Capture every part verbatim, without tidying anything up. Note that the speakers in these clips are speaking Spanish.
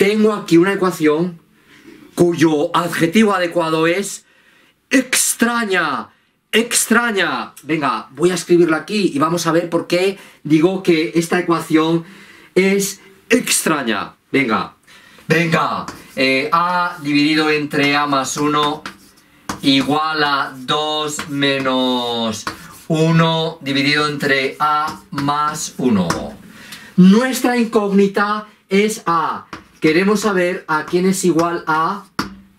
tengo aquí una ecuación cuyo adjetivo adecuado es extraña, extraña. Venga, voy a escribirlo aquí y vamos a ver por qué digo que esta ecuación es extraña. Venga, venga, eh, a dividido entre a más uno igual a dos menos uno dividido entre a más uno. Nuestra incógnita es a. Queremos saber a quién es igual a,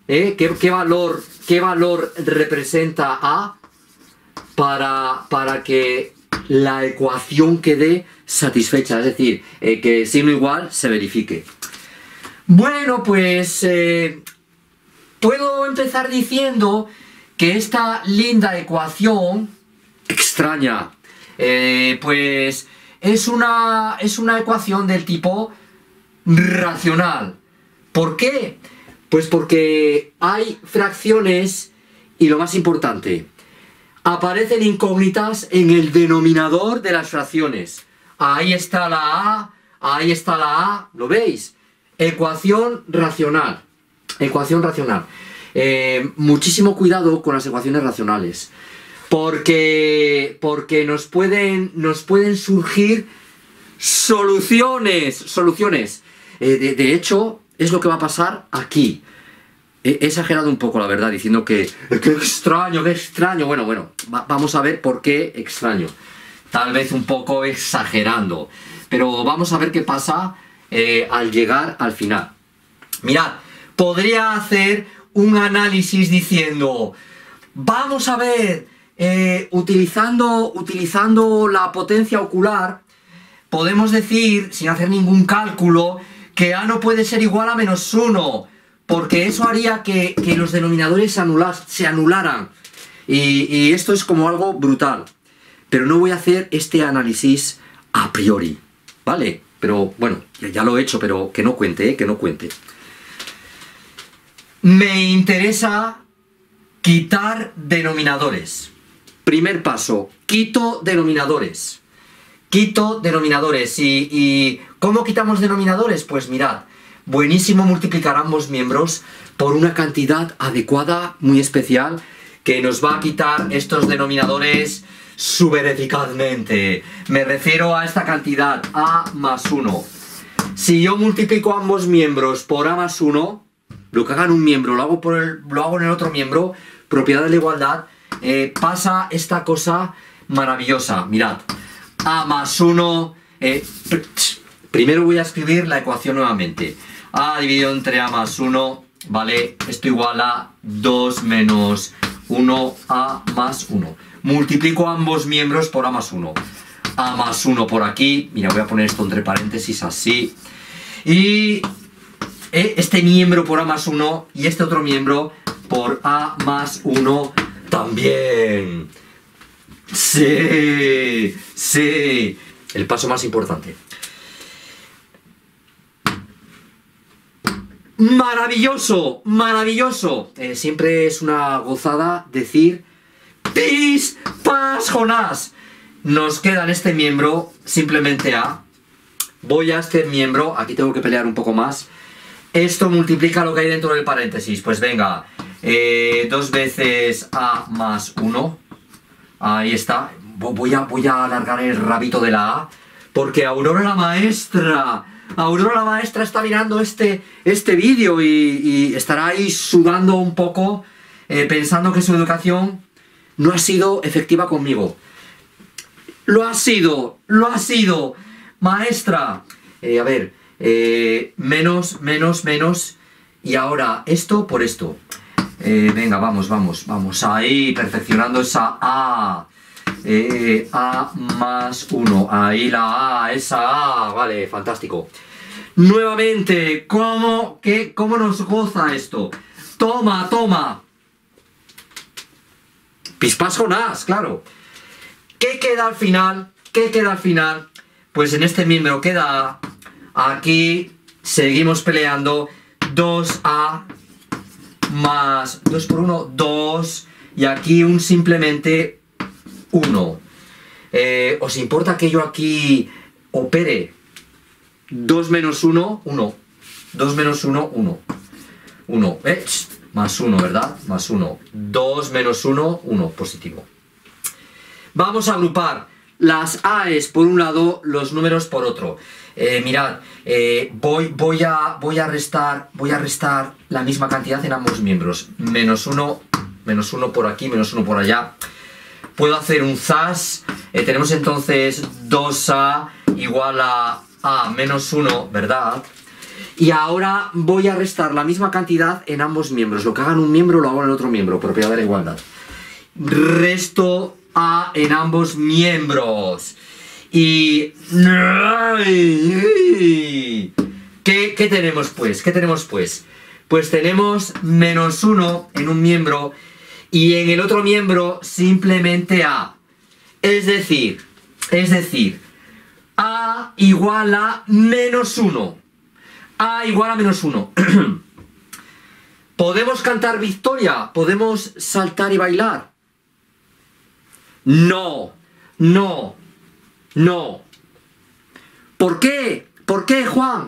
¿eh? ¿Qué, qué, valor, qué valor representa a para, para que la ecuación quede satisfecha, es decir, eh, que signo igual se verifique. Bueno, pues eh, puedo empezar diciendo que esta linda ecuación extraña, eh, pues es una, es una ecuación del tipo racional. ¿Por qué? Pues porque hay fracciones y, lo más importante, aparecen incógnitas en el denominador de las fracciones. Ahí está la A, ahí está la A, ¿lo veis? Ecuación racional, ecuación racional. Eh, muchísimo cuidado con las ecuaciones racionales, porque, porque nos pueden, nos pueden surgir soluciones, soluciones. Eh, de, de hecho, es lo que va a pasar aquí. He exagerado un poco, la verdad, diciendo que ¡qué extraño, qué extraño! Bueno, bueno, va, vamos a ver por qué extraño. Tal vez un poco exagerando, pero vamos a ver qué pasa eh, al llegar al final. Mirad, podría hacer un análisis diciendo, vamos a ver, eh, utilizando, utilizando la potencia ocular, podemos decir, sin hacer ningún cálculo, que A no puede ser igual a menos uno, porque eso haría que, que los denominadores se, anulas, se anularan. Y, y esto es como algo brutal. Pero no voy a hacer este análisis a priori, ¿vale? Pero bueno, ya, ya lo he hecho, pero que no cuente, ¿eh? Que no cuente. Me interesa quitar denominadores. Primer paso, quito denominadores. Quito denominadores. Y, y ¿cómo quitamos denominadores? Pues mirad, buenísimo multiplicar ambos miembros por una cantidad adecuada, muy especial, que nos va a quitar estos denominadores súper eficazmente. Me refiero a esta cantidad, a más uno. Si yo multiplico ambos miembros por a más uno, lo que haga en un miembro lo hago, por el, lo hago en el otro miembro, propiedad de la igualdad, eh, pasa esta cosa maravillosa. Mirad, a más uno, eh, primero voy a escribir la ecuación nuevamente. A dividido entre a más uno, vale, esto igual a dos menos uno, a más uno. Multiplico ambos miembros por a más uno. A más uno por aquí, mira, voy a poner esto entre paréntesis así. Y eh, este miembro por a más uno y este otro miembro por a más uno también. Sí, sí, el paso más importante. Maravilloso, maravilloso. Eh, siempre es una gozada decir pis, pas, Jonás. Nos queda en este miembro simplemente a. Voy a este miembro, aquí tengo que pelear un poco más. Esto multiplica lo que hay dentro del paréntesis. Pues venga, eh, dos veces a más uno. Ahí está, voy a, voy a alargar el rabito de la A, porque Aurora la maestra, Aurora la maestra está mirando este, este vídeo y, y estará ahí sudando un poco, eh, pensando que su educación no ha sido efectiva conmigo. Lo ha sido, lo ha sido, maestra. Eh, a ver, eh, menos, menos, menos, y ahora esto por esto. Eh, venga, vamos, vamos, vamos ahí, perfeccionando esa A. Eh, A más uno, ahí la A, esa A, vale, fantástico. Nuevamente, ¿cómo, qué, cómo nos goza esto? Toma, toma. Pispas Jonás, claro. ¿Qué queda al final? ¿Qué queda al final? Pues en este miembro queda A. Aquí seguimos peleando. dos A más dos por uno, dos, y aquí un simplemente uno. Eh, ¿Os importa que yo aquí opere? dos menos uno, uno. dos menos uno, uno. uno, ¿eh? Más uno, ¿verdad? Más uno. dos menos uno, uno, positivo. Vamos a agrupar las A's por un lado, los números por otro. Eh, mirad, eh, voy, voy, a, voy, a restar, voy a restar la misma cantidad en ambos miembros. Menos uno, menos uno por aquí, menos uno por allá. Puedo hacer un zas. Eh, tenemos entonces dos a igual a a menos uno, ¿verdad? Y ahora voy a restar la misma cantidad en ambos miembros. Lo que haga en un miembro lo hago en el otro miembro. Propiedad de la igualdad. Resto a en ambos miembros. Y... ¿Qué, qué tenemos pues? ¿Qué tenemos pues? Pues tenemos menos uno en un miembro y en el otro miembro simplemente a. Es decir, es decir, a igual a menos uno. A igual a menos uno. ¿Podemos cantar victoria? ¿Podemos saltar y bailar? No, no. No. ¿Por qué? ¿Por qué, Juan?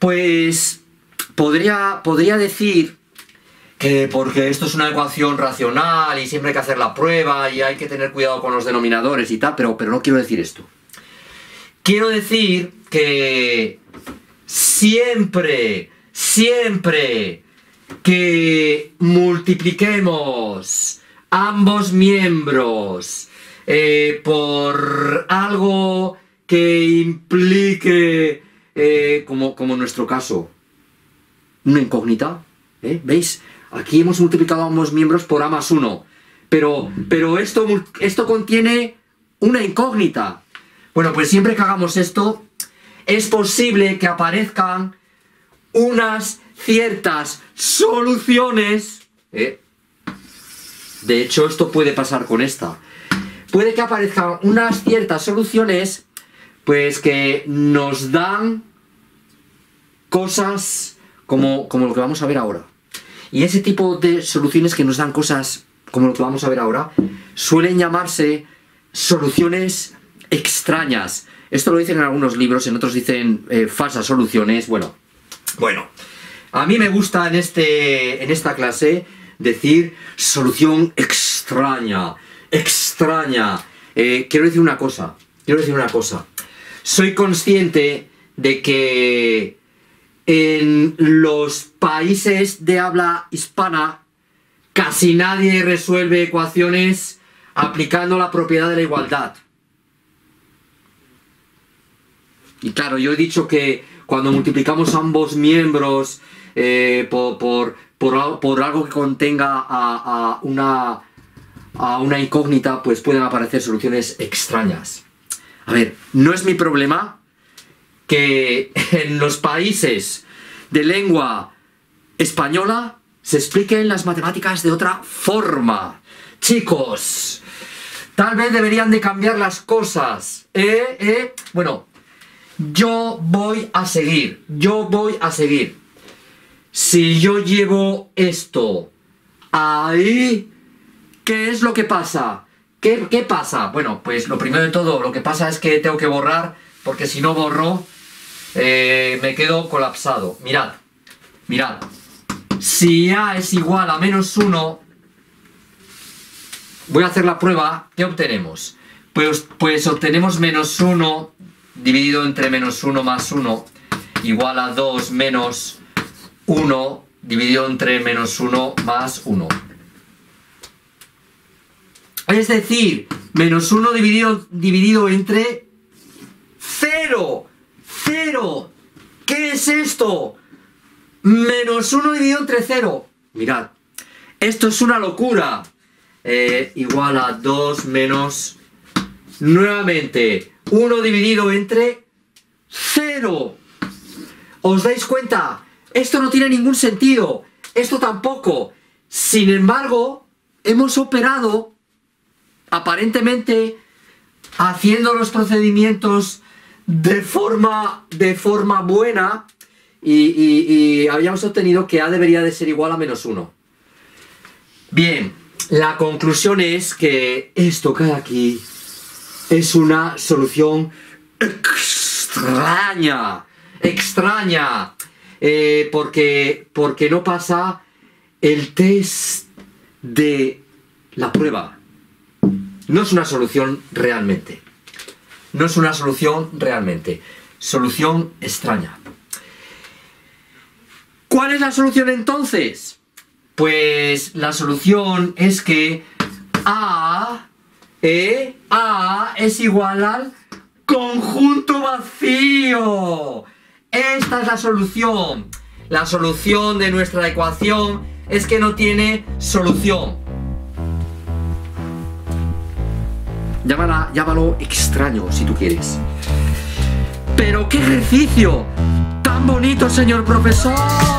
Pues podría, podría decir que porque esto es una ecuación racional y siempre hay que hacer la prueba y hay que tener cuidado con los denominadores y tal, pero, pero no quiero decir esto. Quiero decir que siempre, siempre que multipliquemos ambos miembros Eh, por algo que implique, eh, como, como en nuestro caso, una incógnita, ¿eh? ¿Veis? Aquí hemos multiplicado a ambos miembros por a más uno, pero, pero esto, esto contiene una incógnita. Bueno, pues siempre que hagamos esto, es posible que aparezcan unas ciertas soluciones, ¿eh? De hecho, esto puede pasar con esta. Puede que aparezcan unas ciertas soluciones, pues que nos dan cosas como, como lo que vamos a ver ahora. Y ese tipo de soluciones que nos dan cosas como lo que vamos a ver ahora, suelen llamarse soluciones extrañas. Esto lo dicen en algunos libros, en otros dicen eh, falsas soluciones. Bueno, bueno, a mí me gusta en, este, en esta clase decir solución extraña. Extraña. Eh, quiero decir una cosa, quiero decir una cosa. Soy consciente de que en los países de habla hispana casi nadie resuelve ecuaciones aplicando la propiedad de la igualdad. Y claro, yo he dicho que cuando multiplicamos ambos miembros eh, por, por, por, por algo que contenga a, a una... a una incógnita, pues pueden aparecer soluciones extrañas. A ver, no es mi problema que en los países de lengua española se expliquen las matemáticas de otra forma. Chicos, tal vez deberían de cambiar las cosas. ¿Eh? ¿Eh? Bueno, yo voy a seguir, yo voy a seguir. Si yo llevo esto ahí... ¿Qué es lo que pasa? ¿Qué, ¿Qué pasa? Bueno, pues lo primero de todo, lo que pasa es que tengo que borrar, porque si no borro, eh, me quedo colapsado. Mirad, mirad. Si A es igual a menos uno, voy a hacer la prueba, ¿qué obtenemos? Pues, pues obtenemos menos uno dividido entre menos uno más uno, igual a dos menos uno dividido entre menos uno más uno. Es decir, menos uno dividido, dividido entre cero. ¡Cero! ¿Qué es esto? Menos uno dividido entre cero. Mirad, esto es una locura. Eh, igual a dos menos... Nuevamente, uno dividido entre cero. ¿Os dais cuenta? Esto no tiene ningún sentido. Esto tampoco. Sin embargo, hemos operado... aparentemente haciendo los procedimientos de forma, de forma buena y, y, y habíamos obtenido que A debería de ser igual a menos uno. Bien, la conclusión es que esto que hay aquí es una solución extraña. extraña, eh, porque, porque no pasa el test de la prueba. No es una solución realmente. No es una solución realmente. Solución extraña. ¿Cuál es la solución entonces? Pues la solución es que A, eh, A es igual al conjunto vacío. Esta es la solución. La solución de nuestra ecuación es que no tiene solución. Llámala, llámalo extraño si tú quieres. Pero qué ejercicio tan bonito, señor profesor.